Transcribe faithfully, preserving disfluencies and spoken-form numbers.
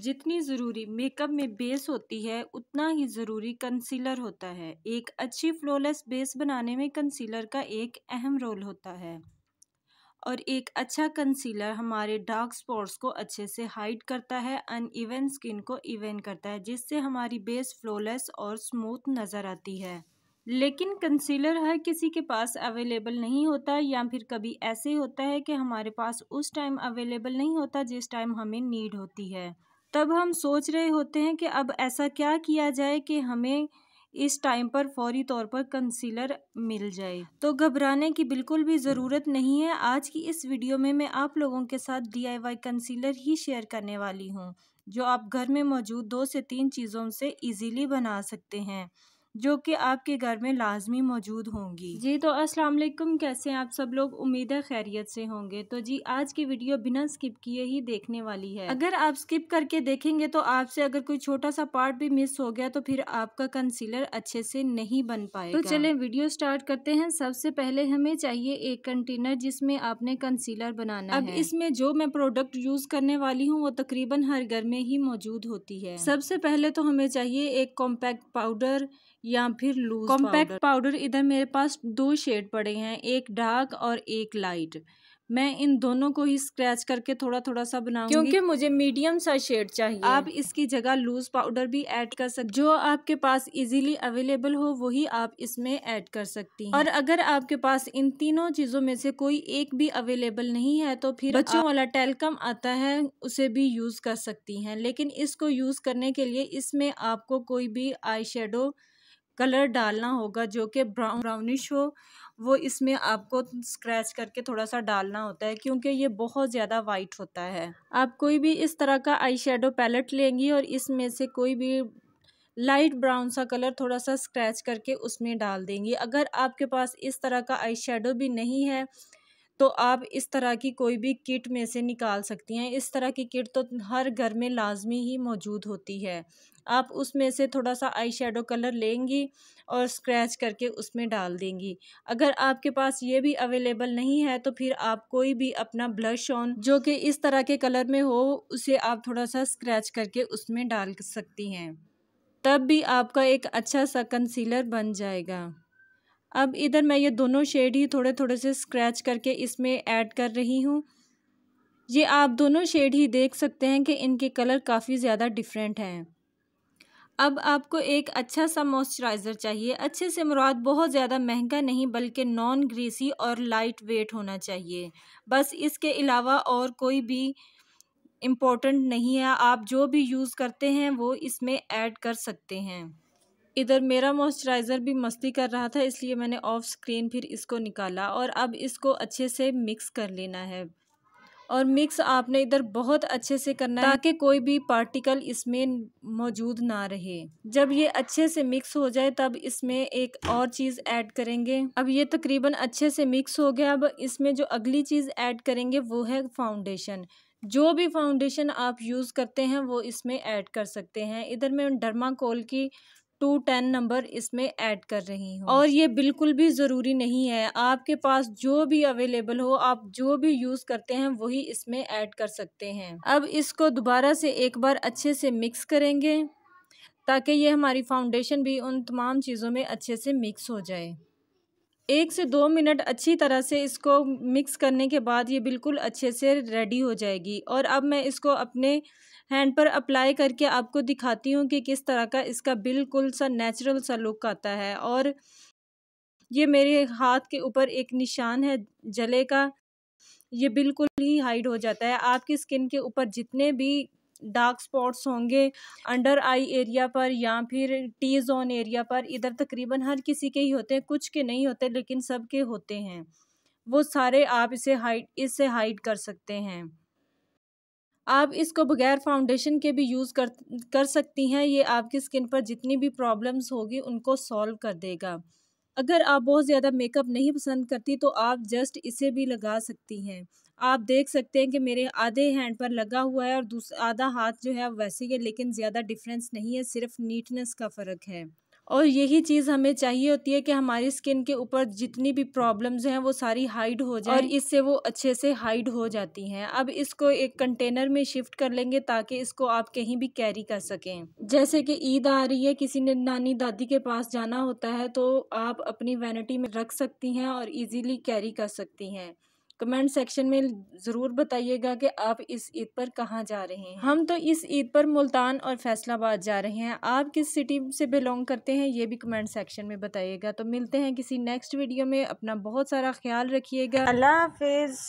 जितनी ज़रूरी मेकअप में बेस होती है उतना ही ज़रूरी कंसीलर होता है। एक अच्छी फ्लॉलेस बेस बनाने में कंसीलर का एक अहम रोल होता है और एक अच्छा कंसीलर हमारे डार्क स्पॉट्स को अच्छे से हाइड करता है, अनइवन स्किन को इवन करता है, जिससे हमारी बेस फ्लॉलेस और स्मूथ नज़र आती है। लेकिन कंसीलर हर किसी के पास अवेलेबल नहीं होता, या फिर कभी ऐसे होता है कि हमारे पास उस टाइम अवेलेबल नहीं होता जिस टाइम हमें नीड होती है। तब हम सोच रहे होते हैं कि अब ऐसा क्या किया जाए कि हमें इस टाइम पर फौरी तौर पर कंसीलर मिल जाए। तो घबराने की बिल्कुल भी ज़रूरत नहीं है। आज की इस वीडियो में मैं आप लोगों के साथ डी आई वाई कंसीलर ही शेयर करने वाली हूँ, जो आप घर में मौजूद दो से तीन चीज़ों से ईजीली बना सकते हैं, जो कि आपके घर में लाजमी मौजूद होंगी। जी तो अस्सलाम वालेकुम, कैसे हैं आप सब लोग? उम्मीद है खैरियत से होंगे। तो जी आज की वीडियो बिना स्किप किए ही देखने वाली है। अगर आप स्किप करके देखेंगे तो आपसे अगर कोई छोटा सा पार्ट भी मिस हो गया तो फिर आपका कंसीलर अच्छे से नहीं बन पाएगा। तो चलें वीडियो स्टार्ट करते हैं। सबसे पहले हमें चाहिए एक कंटेनर जिसमें आपने कंसीलर बनाना है। अब इसमें जो मैं प्रोडक्ट यूज करने वाली हूँ वो तकरीबन हर घर में ही मौजूद होती है। सबसे पहले तो हमें चाहिए एक कॉम्पैक्ट पाउडर या फिर लूज कॉम्पैक्ट पाउडर। इधर मेरे पास दो शेड पड़े हैं, एक डार्क और एक लाइट। मैं इन दोनों को ही स्क्रैच करके थोड़ा थोड़ा सा बनाऊंगी क्योंकि मुझे मीडियम सा शेड चाहिए। आप इसकी जगह लूज पाउडर भी ऐड कर सकते, जो आपके पास इजीली अवेलेबल हो वही आप इसमें ऐड कर सकती हैं। और अगर आपके पास इन तीनों चीज़ों में से कोई एक भी अवेलेबल नहीं है तो फिर बच्चों वाला टैल्कम आता है उसे भी यूज़ कर सकती हैं। लेकिन इसको यूज़ करने के लिए इसमें आपको कोई भी आई शेडो कलर डालना होगा जो कि ब्राउन ब्राउनिश हो, वो इसमें आपको स्क्रैच करके थोड़ा सा डालना होता है क्योंकि ये बहुत ज़्यादा वाइट होता है। आप कोई भी इस तरह का आई शेडो पैलेट लेंगी और इसमें से कोई भी लाइट ब्राउन सा कलर थोड़ा सा स्क्रैच करके उसमें डाल देंगी। अगर आपके पास इस तरह का आई शेडो भी नहीं है तो आप इस तरह की कोई भी किट में से निकाल सकती हैं। इस तरह की किट तो हर घर में लाजमी ही मौजूद होती है। आप उसमें से थोड़ा सा आई शेडो कलर लेंगी और स्क्रैच करके उसमें डाल देंगी। अगर आपके पास ये भी अवेलेबल नहीं है तो फिर आप कोई भी अपना ब्लश ऑन जो कि इस तरह के कलर में हो उसे आप थोड़ा सा स्क्रैच करके उसमें डाल सकती हैं, तब भी आपका एक अच्छा सा कंसीलर बन जाएगा। अब इधर मैं ये दोनों शेड ही थोड़े थोड़े से स्क्रैच करके इसमें ऐड कर रही हूँ। ये आप दोनों शेड ही देख सकते हैं कि इनके कलर काफ़ी ज़्यादा डिफरेंट हैं। अब आपको एक अच्छा सा मॉइस्चराइज़र चाहिए। अच्छे से मुराद बहुत ज़्यादा महंगा नहीं बल्कि नॉन ग्रीसी और लाइट वेट होना चाहिए। बस इसके अलावा और कोई भी इम्पोर्टेंट नहीं है। आप जो भी यूज़ करते हैं वो इसमें ऐड कर सकते हैं। इधर मेरा मॉइस्चराइज़र भी मस्ती कर रहा था इसलिए मैंने ऑफ स्क्रीन फिर इसको निकाला और अब इसको अच्छे से मिक्स कर लेना है। और मिक्स आपने इधर बहुत अच्छे से करना है ताकि कोई भी पार्टिकल इसमें मौजूद ना रहे। जब ये अच्छे से मिक्स हो जाए तब इसमें एक और चीज़ ऐड करेंगे। अब ये तकरीबन अच्छे से मिक्स हो गया। अब इसमें जो अगली चीज़ ऐड करेंगे वो है फाउंडेशन। जो भी फाउंडेशन आप यूज़ करते हैं वो इसमें ऐड कर सकते हैं। इधर मैं डर्माकोल की टू टेन नंबर इसमें ऐड कर रही हूँ। और ये बिल्कुल भी ज़रूरी नहीं है, आपके पास जो भी अवेलेबल हो आप जो भी यूज़ करते हैं वही इसमें ऐड कर सकते हैं। अब इसको दोबारा से एक बार अच्छे से मिक्स करेंगे ताकि ये हमारी फाउंडेशन भी उन तमाम चीज़ों में अच्छे से मिक्स हो जाए। एक से दो मिनट अच्छी तरह से इसको मिक्स करने के बाद ये बिल्कुल अच्छे से रेडी हो जाएगी। और अब मैं इसको अपने हैंड पर अप्लाई करके आपको दिखाती हूँ कि किस तरह का इसका बिल्कुल सा नेचुरल सा लुक आता है। और ये मेरे हाथ के ऊपर एक निशान है जले का, ये बिल्कुल ही हाइड हो जाता है। आपकी स्किन के ऊपर जितने भी डार्क स्पॉट्स होंगे, अंडर आई एरिया पर या फिर टी जोन एरिया पर, इधर तकरीबन हर किसी के ही होते हैं, कुछ के नहीं होते लेकिन सब के होते हैं, वो सारे आप इसे हाइड इससे हाइड कर सकते हैं। आप इसको बगैर फाउंडेशन के भी यूज़ कर कर सकती हैं। ये आपकी स्किन पर जितनी भी प्रॉब्लम्स होगी उनको सॉल्व कर देगा। अगर आप बहुत ज़्यादा मेकअप नहीं पसंद करती तो आप जस्ट इसे भी लगा सकती हैं। आप देख सकते हैं कि मेरे आधे हैंड पर लगा हुआ है और दूसरा आधा हाथ जो है वैसे ही है, लेकिन ज़्यादा डिफरेंस नहीं है, सिर्फ नीटनेस का फ़र्क है। और यही चीज़ हमें चाहिए होती है कि हमारी स्किन के ऊपर जितनी भी प्रॉब्लम्स हैं वो सारी हाइड हो जाए और इससे वो अच्छे से हाइड हो जाती हैं। अब इसको एक कंटेनर में शिफ्ट कर लेंगे ताकि इसको आप कहीं भी कैरी कर सकें। जैसे कि ईद आ रही है, किसी ने नानी दादी के पास जाना होता है तो आप अपनी वैनिटी में रख सकती हैं और ईजीली कैरी कर सकती हैं। कमेंट सेक्शन में ज़रूर बताइएगा कि आप इस ईद पर कहाँ जा रहे हैं। हम तो इस ईद पर मुल्तान और फैसलाबाद जा रहे हैं। आप किस सिटी से बिलोंग करते हैं ये भी कमेंट सेक्शन में बताइएगा। तो मिलते हैं किसी नेक्स्ट वीडियो में। अपना बहुत सारा ख्याल रखिएगा। अल्लाह हाफिज़।